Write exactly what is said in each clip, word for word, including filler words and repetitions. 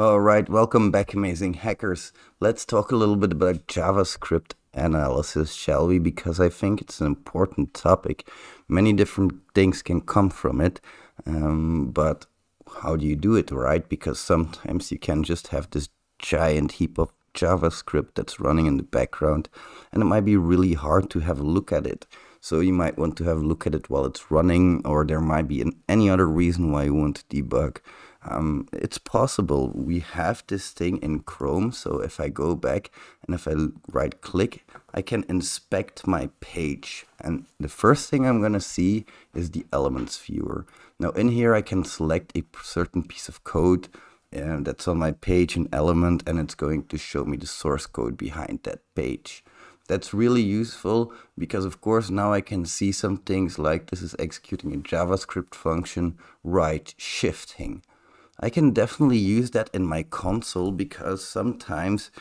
All right, welcome back, amazing hackers. Let's talk a little bit about JavaScript analysis, shall we? Because I think it's an important topic. Many different things can come from it, um, but how do you do it, right? Because sometimes you can just have this giant heap of JavaScript that's running in the background, and it might be really hard to have a look at it. So you might want to have a look at it while it's running, or there might be an, any other reason why you want to debug. Um, it's possible. We have this thing in Chrome, so if I go back and if I right click, I can inspect my page, and the first thing I'm gonna see is the elements viewer. Now in here I can select a certain piece of code and that's on my page, an element, and it's going to show me the source code behind that page. That's really useful because, of course, now I can see some things like this is executing a JavaScript function, right shifting. I can definitely use that in my console because sometimes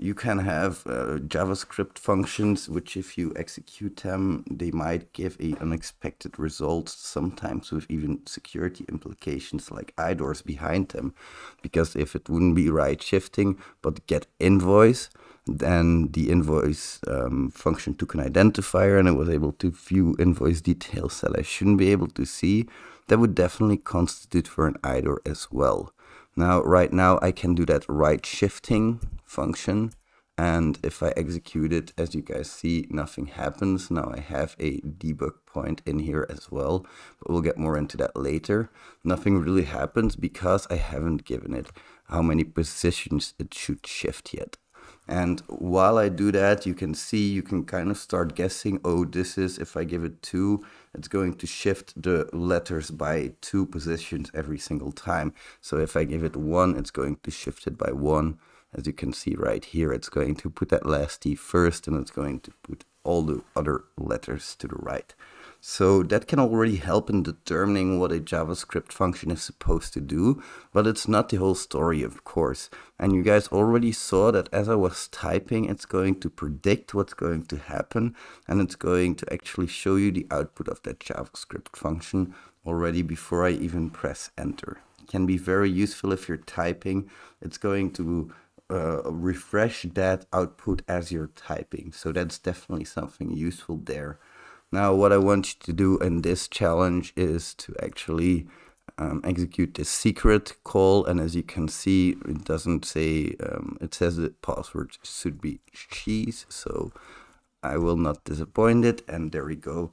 you can have uh, JavaScript functions which, if you execute them, they might give a unexpected results, sometimes with even security implications like I D O R S behind them. Because if it wouldn't be right shifting, but get invoice, then the invoice um, function took an identifier and it was able to view invoice details that I shouldn't be able to see. That would definitely constitute for an I D O R as well. Now, right now I can do that right shifting function, and if I execute it, as you guys see, nothing happens. Now I have a debug point in here as well, but we'll get more into that later. Nothing really happens because I haven't given it how many positions it should shift yet. And while I do that, you can see, you can kind of start guessing, oh, this is, if I give it two, it's going to shift the letters by two positions every single time. So if I give it one, it's going to shift it by one. As you can see right here, it's going to put that last T first, and it's going to put all the other letters to the right. So that can already help in determining what a JavaScript function is supposed to do, but it's not the whole story, of course. And you guys already saw that as I was typing, it's going to predict what's going to happen, and it's going to actually show you the output of that JavaScript function already before I even press enter. It can be very useful if you're typing. It's going to Uh, refresh that output as you're typing. So that's definitely something useful there. Now what I want you to do in this challenge is to actually um, execute this secret call, and as you can see, it doesn't say, um, it says the password should be cheese, so I will not disappoint it, and there we go.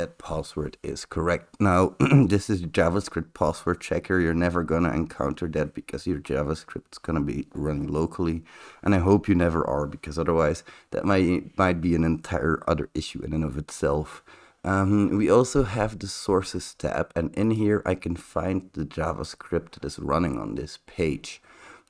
That password is correct. Now, this is JavaScript password checker. You're never gonna encounter that because your JavaScript's gonna be running locally. And I hope you never are, because otherwise that might, might be an entire other issue in and of itself. Um, we also have the sources tab, and in here I can find the JavaScript that is running on this page.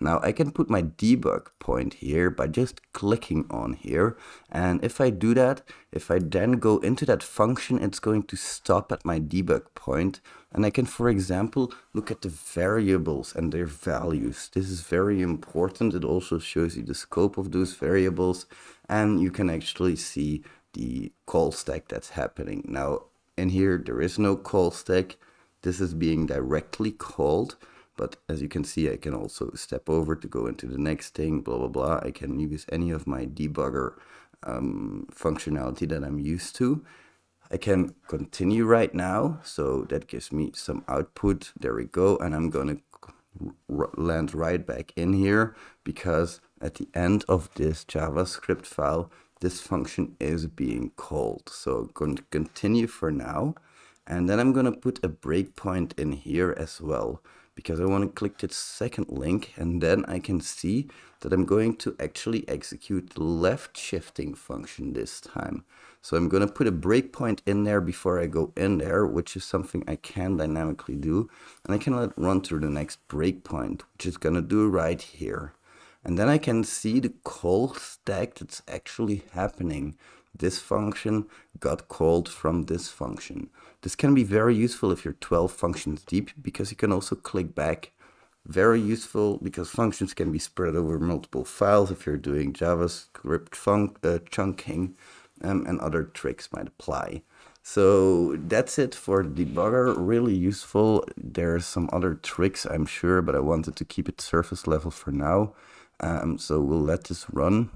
Now I can put my debug point here by just clicking on here, and if I do that, if I then go into that function, it's going to stop at my debug point, and I can, for example, look at the variables and their values. This is very important. It also shows you the scope of those variables, and you can actually see the call stack that's happening. Now in here there is no call stack. This is being directly called. But as you can see, I can also step over to go into the next thing, blah, blah, blah. I can use any of my debugger um, functionality that I'm used to. I can continue right now. So that gives me some output. There we go. And I'm going to land right back in here because at the end of this JavaScript file, this function is being called. So I'm going to continue for now. And then I'm going to put a breakpoint in here as well, because I want to click this second link, and then I can see that I'm going to actually execute the left shifting function this time. So I'm going to put a breakpoint in there before I go in there, which is something I can dynamically do. And I can let it run through the next breakpoint, which is going to do right here. And then I can see the call stack that's actually happening. This function got called from this function. This can be very useful if you're twelve functions deep, because you can also click back. Very useful because functions can be spread over multiple files if you're doing JavaScript fun uh, chunking, um, and other tricks might apply. So that's it for debugger, really useful. There's some other tricks, I'm sure, but I wanted to keep it surface level for now. Um, so we'll let this run.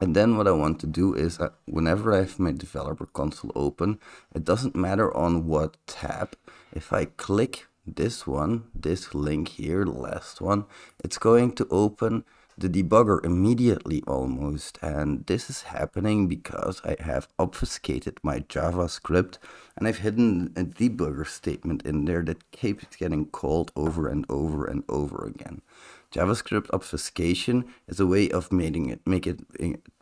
And then what I want to do is uh, whenever I have my developer console open, it doesn't matter on what tab, if I click this one, this link here, the last one, it's going to open the debugger immediately almost. And this is happening because I have obfuscated my JavaScript and I've hidden a debugger statement in there that keeps getting called over and over and over again. JavaScript obfuscation is a way of making it, make it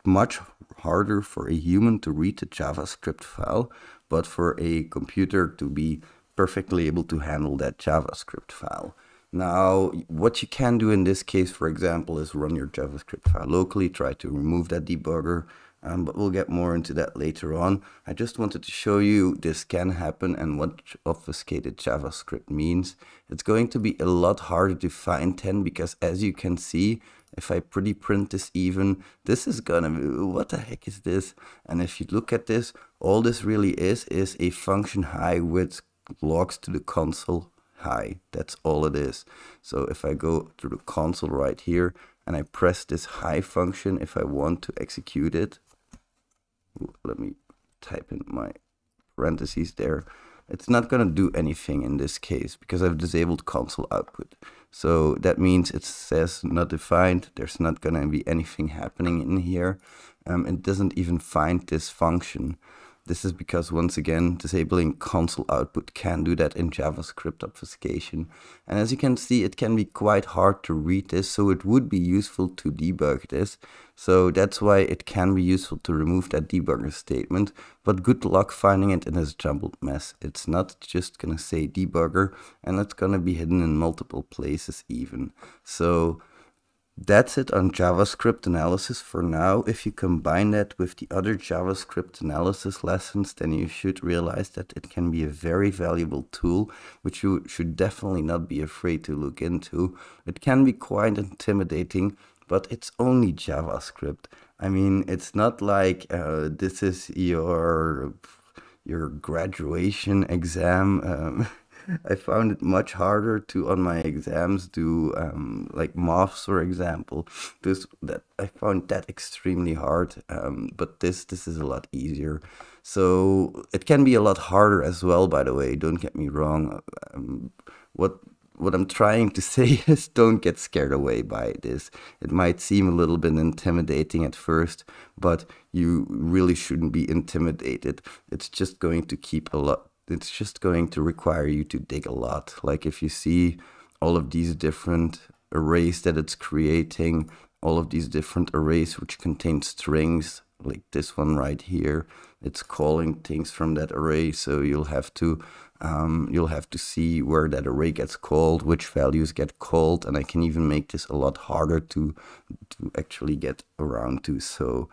much harder for a human to read the JavaScript file, but for a computer to be perfectly able to handle that JavaScript file. Now, what you can do in this case, for example, is run your JavaScript file locally, try to remove that debugger, um, but we'll get more into that later on. I just wanted to show you this can happen and what obfuscated JavaScript means. It's going to be a lot harder to find ten because, as you can see, if I pretty print this even, this is gonna be, what the heck is this? And if you look at this, all this really is, is a function high which logs to the console. High. That's all it is. So if I go to the console right here and I press this high function, if I want to execute it, let me type in my parentheses there, it's not going to do anything in this case because I've disabled console output. So that means it says not defined. There's not going to be anything happening in here. Um, it doesn't even find this function. This is because, once again, disabling console output can do that in JavaScript obfuscation. And as you can see, it can be quite hard to read this, so it would be useful to debug this. So that's why it can be useful to remove that debugger statement. But good luck finding it in this jumbled mess. It's not just going to say debugger, and it's going to be hidden in multiple places even. So that's it on JavaScript analysis for now. If you combine that with the other JavaScript analysis lessons, then you should realize that it can be a very valuable tool, which you should definitely not be afraid to look into. It can be quite intimidating, but it's only JavaScript. I mean, it's not like uh, this is your, your graduation exam. Um, I found it much harder to, on my exams, do um, like maths, for example. This that I found that extremely hard, um, but this this is a lot easier. So it can be a lot harder as well, by the way, don't get me wrong. Um, what what I'm trying to say is don't get scared away by this. It might seem a little bit intimidating at first, but you really shouldn't be intimidated. It's just going to keep a lot. It's just going to require you to dig a lot. Like if you see all of these different arrays that it's creating, all of these different arrays which contain strings, like this one right here, it's calling things from that array. So you'll have to um, you'll have to see where that array gets called, which values get called, and I can even make this a lot harder to to actually get around to. So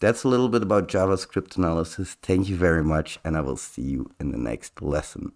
that's a little bit about JavaScript analysis. Thank you very much, and I will see you in the next lesson.